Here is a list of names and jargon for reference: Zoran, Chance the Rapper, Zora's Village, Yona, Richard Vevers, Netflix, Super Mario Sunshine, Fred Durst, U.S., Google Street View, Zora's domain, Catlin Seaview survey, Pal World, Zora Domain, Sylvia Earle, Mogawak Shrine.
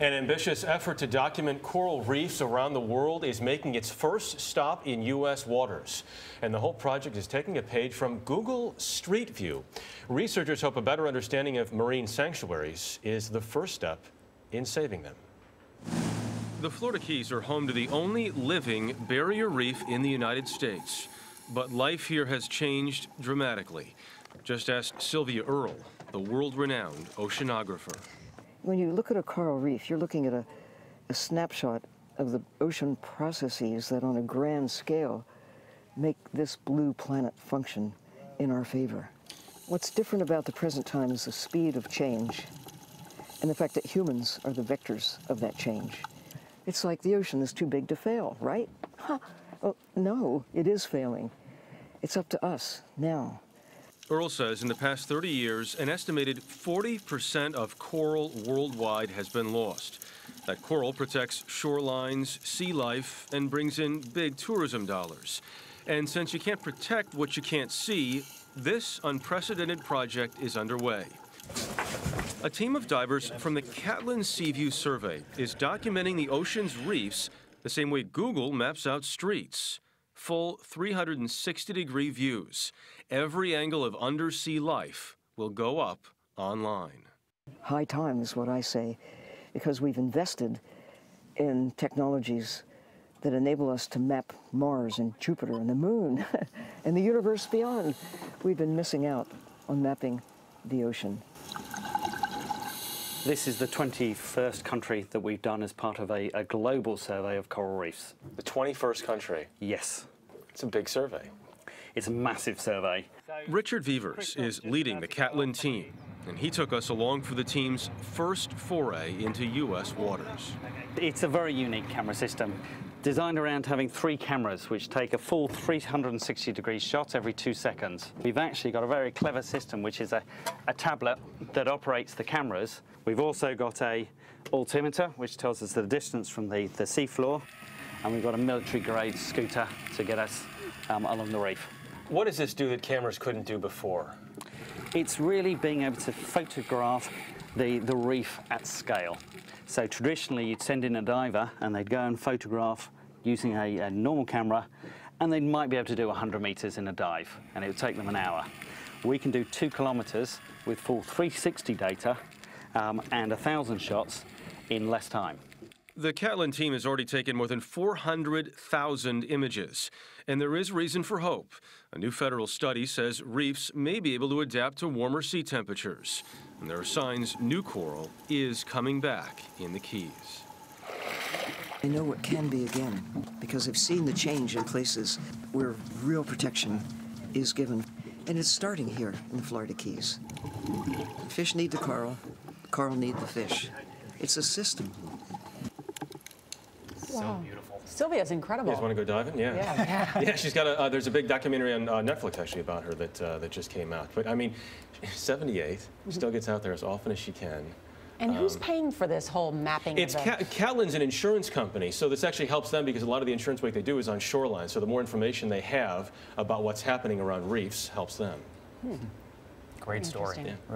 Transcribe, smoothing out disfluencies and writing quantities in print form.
An ambitious effort to document coral reefs around the world is making its first stop in U.S. waters. And the whole project is taking a page from Google Street View. Researchers hope a better understanding of marine sanctuaries is the first step in saving them. The Florida Keys are home to the only living barrier reef in the United States. But life here has changed dramatically. Just ask Sylvia Earle, the world-renowned oceanographer. When you look at a coral reef, you're looking at a snapshot of the ocean processes that on a grand scale make this blue planet function in our favor. What's different about the present time is the speed of change and the fact that humans are the vectors of that change. It's like the ocean is too big to fail, right? Huh. Oh, no, it is failing. It's up to us now. Earle says in the past 30 years, an estimated 40% of coral worldwide has been lost. That coral protects shorelines, sea life, and brings in big tourism dollars. And since you can't protect what you can't see, this unprecedented project is underway. A team of divers from the Catlin Seaview survey is documenting the ocean's reefs the same way Google maps out streets. Full 360-degree views. Every angle of undersea life will go up online. High time is what I say, because we've invested in technologies that enable us to map Mars and Jupiter and the moon and the universe beyond. We've been missing out on mapping the ocean. This is the 21st country that we've done as part of a global survey of coral reefs. The 21st country? Yes. It's a big survey. It's a massive survey. Richard Vevers is leading the Catlin team, and he took us along for the team's first foray into U.S. waters. It's a very unique camera system, designed around having three cameras which take a full 360-degree shot every 2 seconds. We've actually got a very clever system which is a tablet that operates the cameras. We've also got an altimeter which tells us the distance from the seafloor, and we've got a military-grade scooter to get us along the reef. What does this do that cameras couldn't do before? It's really being able to photograph the reef at scale. So traditionally you'd send in a diver and they'd go and photograph using a normal camera, and they might be able to do 100 meters in a dive and it would take them an hour. We can do 2 kilometers with full 360 data and 1,000 shots in less time. The Catlin team has already taken more than 400,000 images, and there is reason for hope. A new federal study says reefs may be able to adapt to warmer sea temperatures, and there are signs new coral is coming back in the Keys. I know it can be again, because I've seen the change in places where real protection is given, and it's starting here in the Florida Keys. Fish need the coral, coral need the fish. It's a system. Wow. So beautiful. Sylvia's incredible. You guys want to go diving? Yeah. Yeah, she's got there's a big documentary on Netflix actually about her that that just came out. But I mean, she's 78, still gets out there as often as she can. And who's paying for this whole mapping? It's Catlin's an insurance company, so this actually helps them because a lot of the insurance work they do is on shorelines. So the more information they have about what's happening around reefs helps them. Great story. Yeah. Really